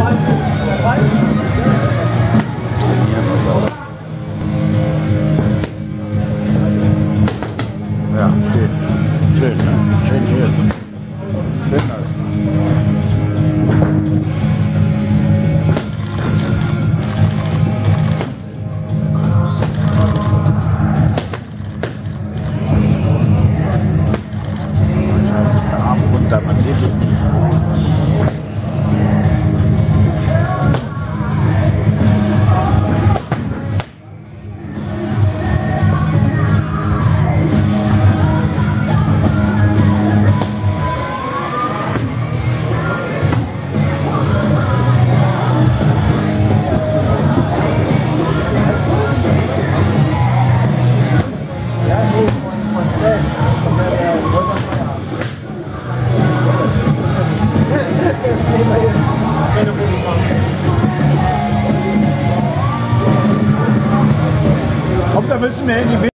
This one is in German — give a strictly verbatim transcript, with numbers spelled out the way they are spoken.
Ja, schön. Schön, schön, schön. Schön aus. Man sieht es nicht. Kommt, da müssen wir in die